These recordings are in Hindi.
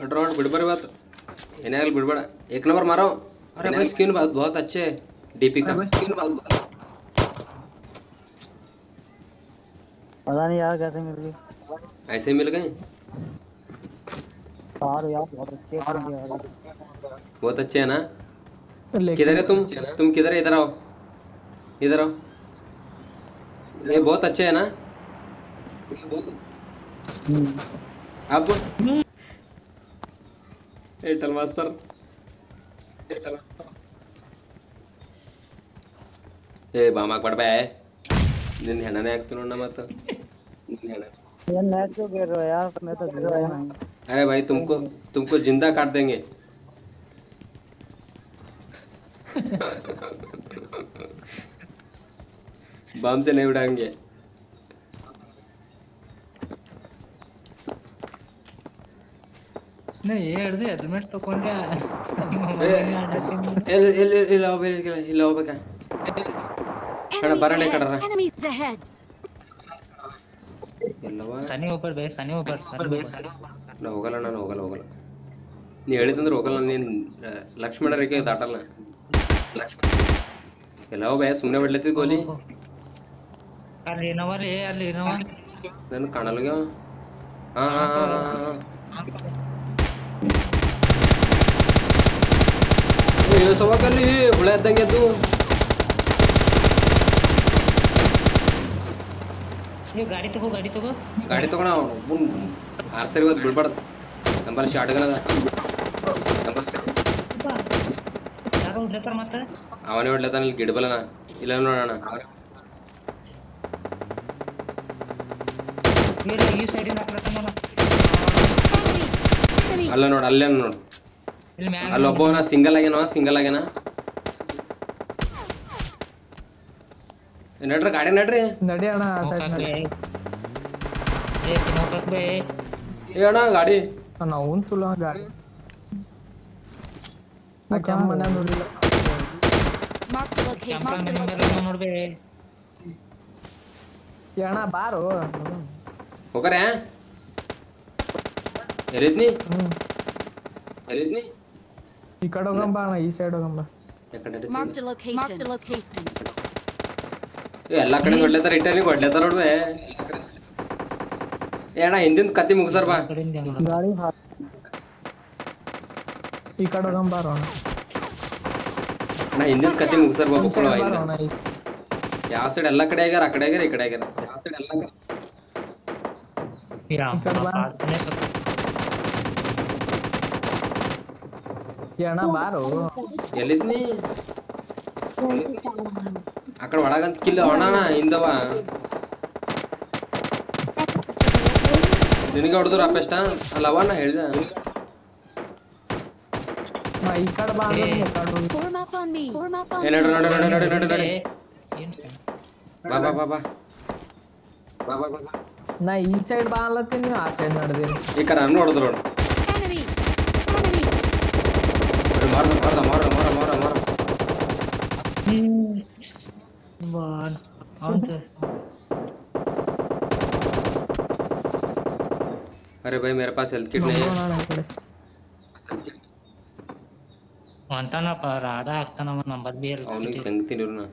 ड्रोन बिड़बर बात एनआरएल बिड़बड़ एक नंबर मारो। अरे भाई स्किन बहुत अच्छे है डीपी का। स्किन पता नहीं यार कैसे मिल गई, ऐसे मिल गए यार। बहुत अच्छे है ना। किधर है तुम किधर? इधर आओ, इधर आओ। ये बहुत अच्छे है ना। अब एटल मास्टर ए बामाक पड़ बे दिन है ना। एक तो ना मत यार मैं तो गिर रहा यार, मैं तो गिर रहा हूं। अरे भाई तुमको जिंदा काट देंगे। बम से नहीं उड़ाएंगे। नहीं ये ऐसे हेलमेट तो कौन क्या ए ए लाओ बे का खड़ा बराने कट रहा है। लक्ष्मण रेखे दाटल सुम्ने बड़े गोली कानल उड़ेदे तू गाड़ी तक गाड़ी तक ना आर्सरी बद बिडबड़ नंबर शॉटगन अदा नंबर ಯಾರು ಹೊಡೆತರ ಮತ್ತೆ ಅವನೇ ಹೊಡೆತಾನ ಇಲ್ಲಿ ಗಿಡಬಲನ ಇಲ್ಲ ನೋಡಣ್ಣ ನೀರು ಈ ಸೈಡ್ ಇಂದ ಪ್ರತನನ ಅಲ್ಲ ನೋಡು ಅಲ್ಲೇ ನೋಡು ಅಲ್ಲಿ ಒಬ್ಬನ ಸಿಂಗಲ್ ಆಗೇನೋ नडर गाड़ी नडरे नडियाना साइड में ये स्मोकस बे येना गाड़ी ना उन सुला गाड़ी ना क्या मना नोडिला मार्क नोड बे येना बार हो करे हैं एरितनी इकडो गंबा ना ई साइड गंबा मार्क द लोकेशन ಎಲ್ಲ ಕಡೆ ಹೊಡ್ಲೇತಾರ ಇಟಲಿ ಹೊಡ್ಲೇತಾರ ನೋಡ್ವೆ ಏನ ಹಿಂದಿನ ಕತ್ತಿ ಮುಗಸರ್ ಬಾ ಗಾಡಿ ಈ ಕಡೆ ಹೋಗಂ ಬಾ ರೋಣ ನಾ ಹಿಂದಿನ ಕತ್ತಿ ಮುಗಸರ್ ಬಾ ಬಕ್ಕಳ ಐನ ಯಾವ ಸೈಡ್ ಎಲ್ಲ ಕಡೆ ಆಗರ ಆ ಕಡೆ ಆಗರ ಈ ಕಡೆ ಆಗರ ಯಾವ ಸೈಡ್ ಎಲ್ಲ ಕಡೆ ಮಿರಾಮ್ ಪಾರ್ಟ್ನೆ ಸಪ್ ಏನ ಬಾರೋ ಎಲ್ಲಿದ್ನಿ अकड़ वड़गंत किल्ला ओणाना इंदवा ನಿನಗೆ ಹೊರದ್ರು ಅಪೇಷ್ಟ ಅಲ್ಲವಣ್ಣ ಹೇಳಿದ ಮೈ ಈ ಕಡೆ ಬಾ ಅಂದ್ರೆ ಈ ಕಡೆ ಫಾರ್ಮ್ ಅಪ್ ಆನ್ ಮಿ ನಡೆ ಬಾ ನಾ ಈ ಸೈಡ್ ಬಾ ಅಲ್ಲತ್ತೀನಿ ಆ ಸೈಡ್ ನಡೆದೆ ಈ ಕಡೆ ಅನ್ನು ಹೊರದ್ರು ಮಾರ बार आउट। अरे भाई मेरे पास हेल्थ किट नहीं है। मानता ना पर आधा आता ना नंबर भी है। और नहीं तंग तीन ना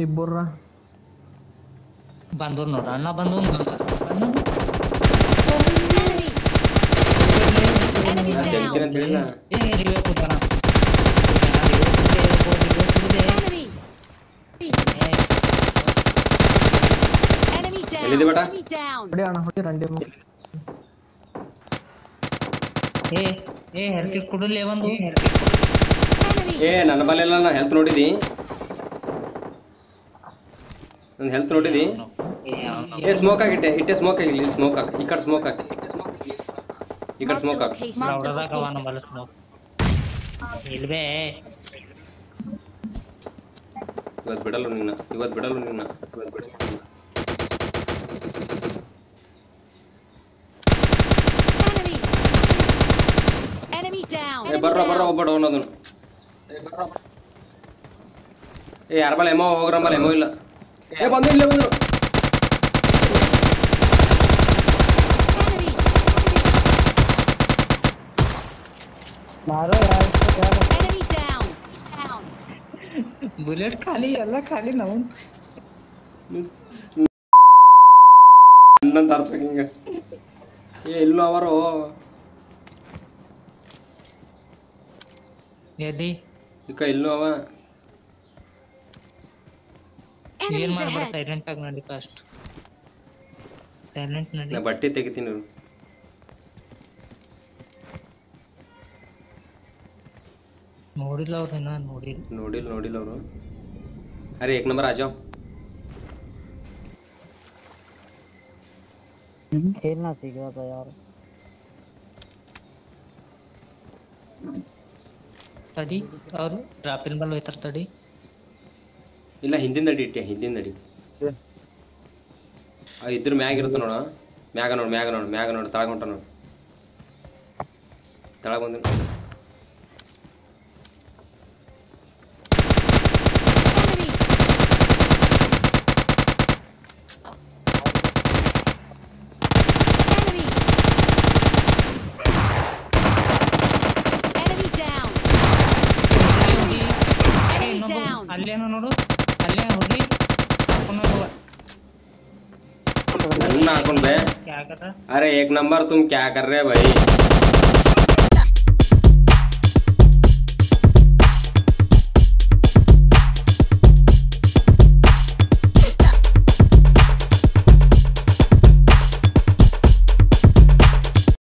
ये बोल रहा बंदूक नो डालना बंदूक ले दे बेटा बड़े आना होते रंडे में ए हेल्थ किट कुड ले बंदू ए ನನ್ನ ಬಲೆ ಇಲ್ಲ ನಾನು ಹೆಲ್ತ್ ನೋಡಿದಿ ಏ ಸ್ಮೋಕ್ ಆಗಿತ್ತೆ ಸ್ಮೋಕ್ ಹಾಕ ಈ ಕಡೆ ಸ್ಮೋಕ್ ಹಾಕ ಲಾವಡದಾಕ ವಾನ ಬಲೆ ಸ್ಮೋಕ್ ಇಲ್ವೇ ಇವತ್ತು ಬಿಡಲ್ಲ ನಿನ್ನ ए बर्रा ओब्बा डाउन आदन ए यार बल एमो होग्रम बल एमो ಇಲ್ಲ ए ಬಂದು ಇಲ್ಲೇ ಬಂದ್ರು मारो यार क्या एनिमी डाउन बुलेट खाली याला खाली नाउन अंदर तारसकिंगे ये इल्लो आवरो यदि इका इल्लो आवा ಏನ್ ಮಾಡಬರ ಸೈಲೆಂಟ್ ಆಗಿ ನೋಡಿ ಫಸ್ಟ್ ಸೈಲೆಂಟ್ ನೋಡಿ ನಾನು ಬಟ್ಟೆ ತೆಗಿತೀನಿ ನೋಡಿಲ್ಲ ಅವರು ನಾನು ನೋಡಿಲ್ಲ ಅವರು अरे 1 नंबर आ जाओ खेलना सीख रहा था यार तड़ी और ड्रॉप इन बल होतर तड़ी इल्ल हिंदिन नडी इट्टे हिंदिन नडी आ इदर म्याग इरुत्ता नोडा म्याग नोड तळग ಹೊಂಟಾ नोड तळग ಬಂದು enemy down ಅಲ್ಲೇನೋ ನೋಡು ना बे। क्या कर रहा? अरे 1 नंबर तुम क्या कर रहे भाई